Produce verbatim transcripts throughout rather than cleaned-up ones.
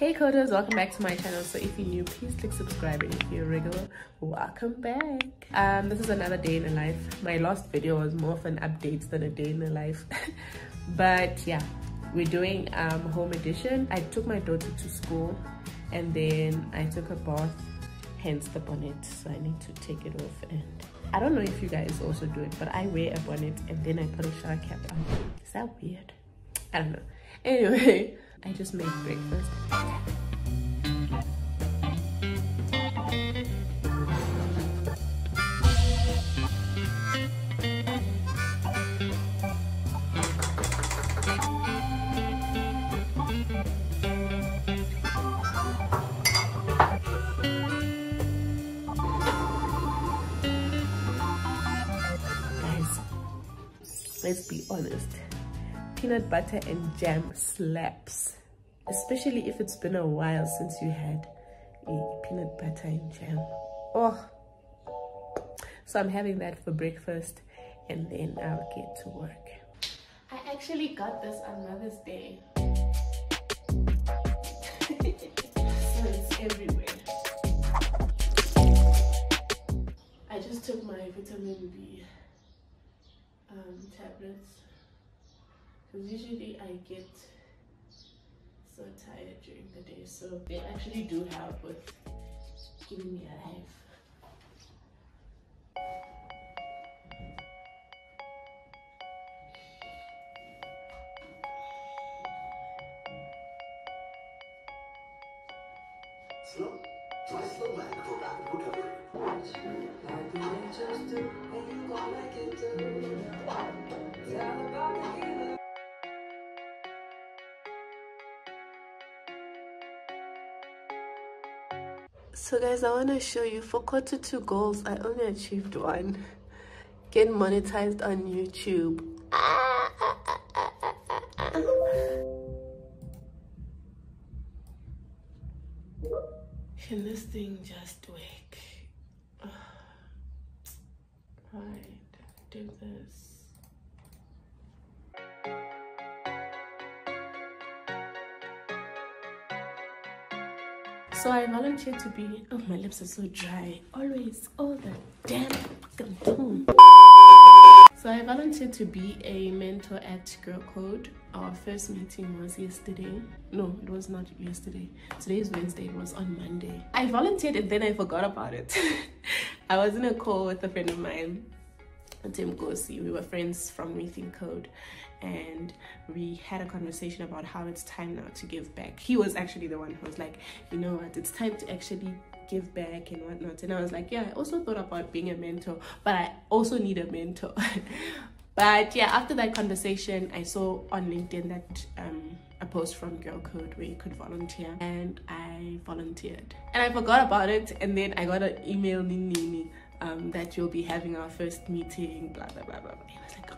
Hey coders, welcome back to my channel. So if you're new, please click subscribe, and if you're regular, welcome back. Um this is another day in the life. My last video was more of an update than a day in the life. But yeah, we're doing um home edition. I took my daughter to school and then I took a bath, hence the bonnet. So I need to take it off, and I don't know if you guys also do it, but I wear a bonnet and then I put a shower cap on. Is that weird? I don't know. Anyway, I just made breakfast. Let's be honest, peanut butter and jam slaps, especially if it's been a while since you had a peanut butter and jam. Oh, so I'm having that for breakfast, and then I'll get to work. I actually got this on Mother's Day. So it's everywhere. I just took my vitamin B Um, tablets, because usually I get so tired during the day, so they actually do help with keeping me alive. Slow, try slow man for rapid recovery. Just do all I can do. Tell about the healer. So guys, I want to show you, for quarter two goals, I only achieved one. Get monetized on YouTube. Can this thing just wake? Alright, do this. So I volunteered to be... Oh, my lips are so dry. Always, all the damn time. So I volunteered to be a mentor at Girl Code. Our first meeting was yesterday. No, it was not yesterday. Today is Wednesday. It was on Monday. I volunteered and then I forgot about it. I was in a call with a friend of mine, Tim Gosey. We were friends from WeThinkCode, and we had a conversation about how it's time now to give back. He was actually the one who was like, you know what, it's time to actually give back and whatnot. And I was like, yeah, I also thought about being a mentor, but I also need a mentor. But yeah, after that conversation, I saw on LinkedIn that um, a post from Girl Code where you could volunteer, and I volunteered. And I forgot about it, and then I got an email nini, um, that you'll be having our first meeting, blah, blah, blah, blah. And I was like, oh.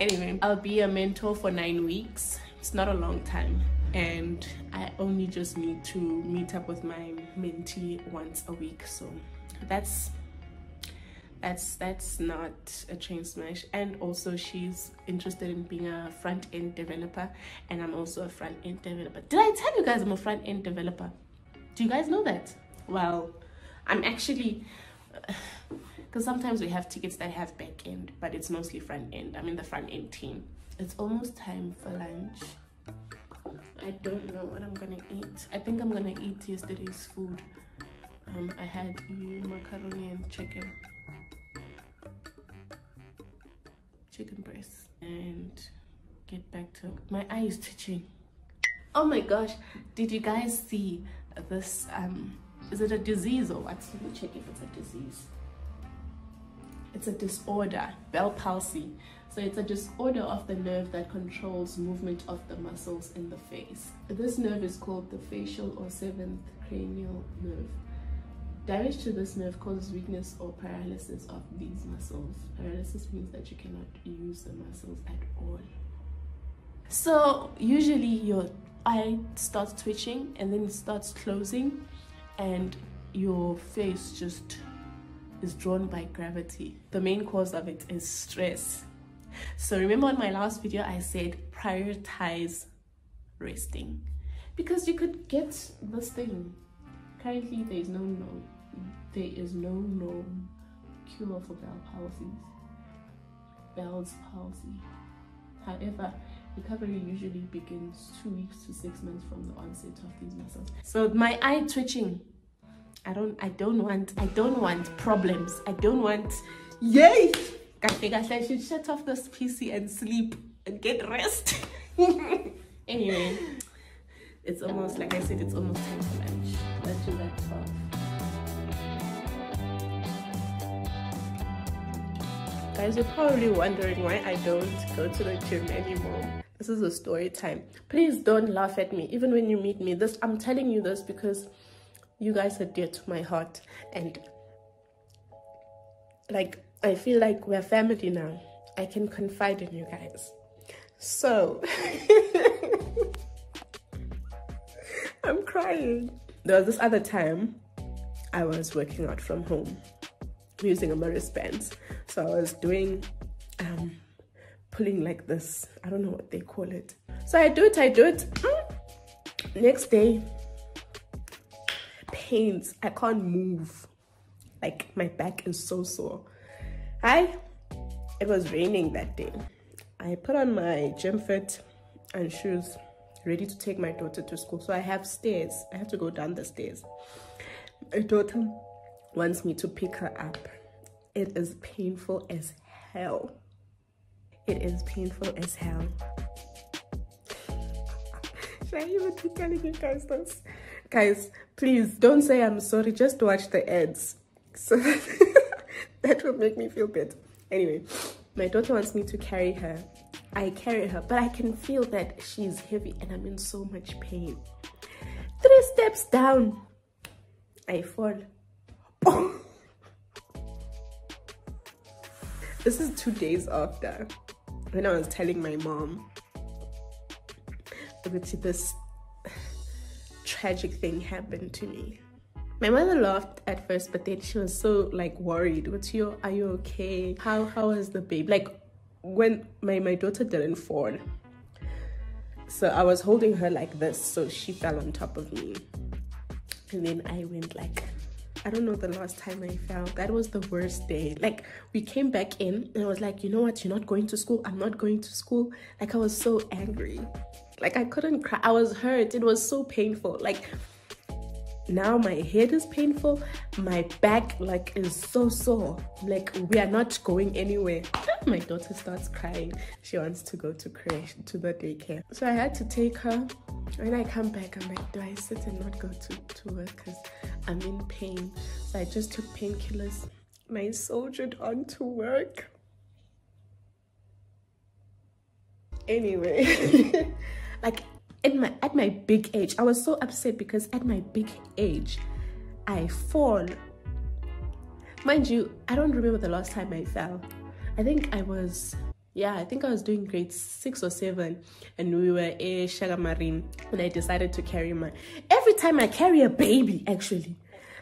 Anyway, I'll be a mentor for nine weeks. It's not a long time. And I only just need to meet up with my mentee once a week. So that's... That's that's not a train smash. And also, she's interested in being a front-end developer, and I'm also a front-end developer. Did I tell you guys I'm a front-end developer? Do you guys know that? Well, I'm actually, because sometimes we have tickets that have back-end, but it's mostly front-end. I'm in the front-end team. It's almost time for lunch. I don't know what I'm gonna eat. I think I'm gonna eat yesterday's food. Um, I had macaroni and chicken. Chicken breasts, and get back to my eyes twitching. Oh my gosh, did you guys see this? Um is it a disease or what? Let me check if it's a disease. It's a disorder, Bell's palsy. So it's a disorder of the nerve that controls movement of the muscles in the face. This nerve is called the facial or seventh cranial nerve. Damage to this nerve causes weakness or paralysis of these muscles. Paralysis means that you cannot use the muscles at all. So usually your eye starts twitching and then it starts closing, and your face just is drawn by gravity. The main cause of it is stress. So remember on my last video I said prioritize resting. because you could get this thing. Currently, there is no norm. There is no norm cure for Bell's palsy. Bell's palsy. However, recovery usually begins two weeks to six months from the onset of these muscles. So my eye twitching. I don't. I don't want. I don't want problems. I don't want. Yay! I think I should shut off this P C and sleep and get rest. Anyway, it's almost like I said. It's almost time for lunch. Let's do that talk. Guys, you're probably wondering why I don't go to the gym anymore. This is a story time. Please don't laugh at me, even when you meet me. This I'm telling you this because you guys are dear to my heart, and like, I feel like we're family now. I can confide in you guys. So, I'm crying. There was this other time I was working out from home using a wristband. So I was doing, um, pulling like this. I don't know what they call it. So I do it, I do it. Next day, pains. I can't move. Like, my back is so sore. I, it was raining that day. I put on my gym fit and shoes, ready to take my daughter to school. So I have stairs. I have to go down the stairs. My daughter wants me to pick her up. It is painful as hell. It is painful as hell. Should I even be telling you guys this? Guys, please don't say I'm sorry. Just watch the ads. So that will make me feel better. Anyway, my daughter wants me to carry her. I carry her, but I can feel that she's heavy and I'm in so much pain. Three steps down, I fall. This is two days after, when I was telling my mom that this tragic thing happened to me. My mother laughed at first, but then she was so like worried. What's your, are you okay? How how is the baby? Like, when my, my daughter didn't fall. So I was holding her like this, so she fell on top of me. And then I went like, I don't know the last time I fell. That was the worst day. Like, we came back in and I was like, you know what? You're not going to school. I'm not going to school. Like, I was so angry. Like, I couldn't cry. I was hurt. It was so painful. Like, now my head is painful. My back, like, is so sore. Like, we are not going anywhere. My daughter starts crying. She wants to go to creche, to the daycare. So I had to take her. When I come back, I'm like, do I sit and not go to, to work? Because I'm in pain. So I just took painkillers. I soldiered on to work. Anyway, like, at my, at my big age, I was so upset because at my big age, I fall. Mind you, I don't remember the last time I fell. I think I was, yeah, I think I was doing grade six or seven, and we were in Shagamarin, and I decided to carry my, every time I carry a baby, actually,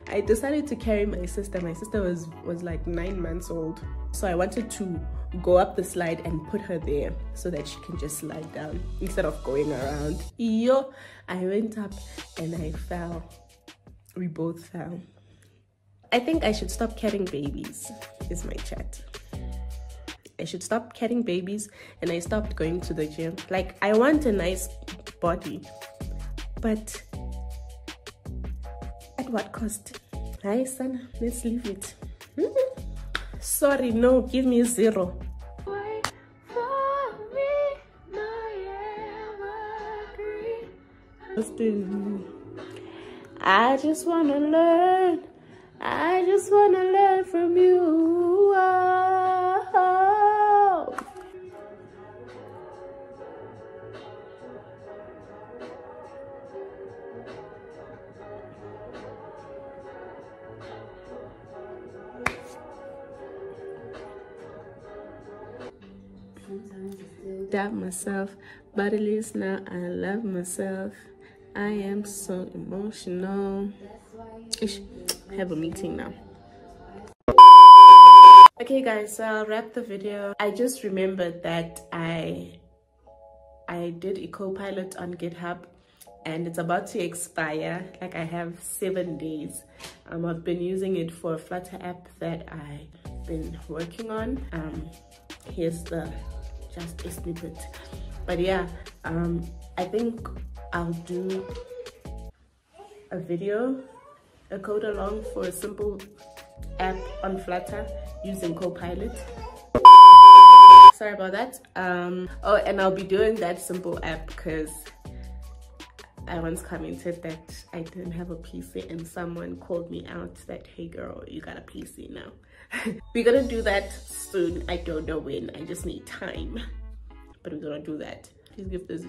I decided to carry my sister. My sister was, was like nine months old. So I wanted to go up the slide and put her there so that she can just slide down instead of going around. Yo, I went up and I fell. We both fell. I think I should stop carrying babies, is my chat. I should stop carrying babies, and I stopped going to the gym. Like, I want a nice body, but what cost? Hi son, let's leave it. Mm-hmm. Sorry, no, give me zero. Wait for me, no, I just wanna learn. I just wanna learn from you. Oh. Doubt myself, but at least now I love myself. I am so emotional. Ish, I have a meeting now. Okay guys, so I'll wrap the video. I just remembered that I I did a Copilot on GitHub, and it's about to expire. Like, I have seven days. Um, I've been using it for a Flutter app that I've been working on. Um, here's the just a snippet. But yeah, um, I think I'll do a video, a code along for a simple app on Flutter using Copilot. Sorry about that. Um, oh, and I'll be doing that simple app because I once commented that I didn't have a P C and someone called me out that, hey girl, you got a P C now. We're gonna do that soon. I don't know when, I just need time. But we're gonna do that. Please give this,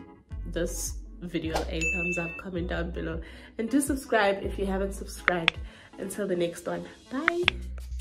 this video a thumbs up, comment down below, and do subscribe if you haven't subscribed. Until the next one, bye.